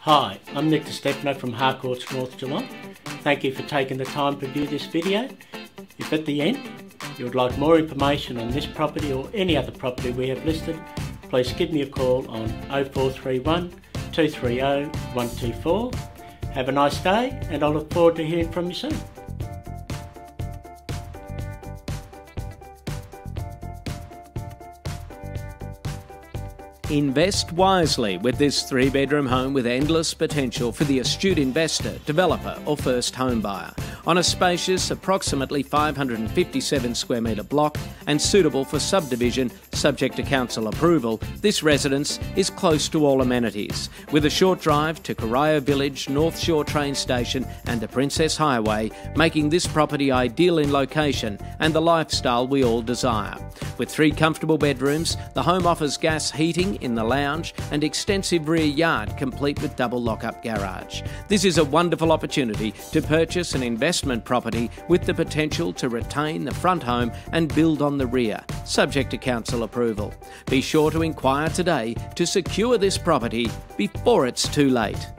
Hi, I'm Nick DeStefano from Harcourt's North Geelong. Thank you for taking the time to view this video. If at the end you would like more information on this property or any other property we have listed, please give me a call on 0431 230 124. Have a nice day, and I look forward to hearing from you soon. Invest wisely with this three-bedroom home with endless potential for the astute investor, developer or first home buyer. On a spacious, approximately 557 square metre block and suitable for subdivision subject to council approval, this residence is close to all amenities, with a short drive to Corio Village, North Shore Train Station and the Princes Highway, making this property ideal in location and the lifestyle we all desire. With three comfortable bedrooms, the home offers gas heating in the lounge and extensive rear yard complete with double lock-up garage. This is a wonderful opportunity to purchase an investment property with the potential to retain the front home and build on the rear, subject to council approval. Be sure to inquire today to secure this property before it's too late.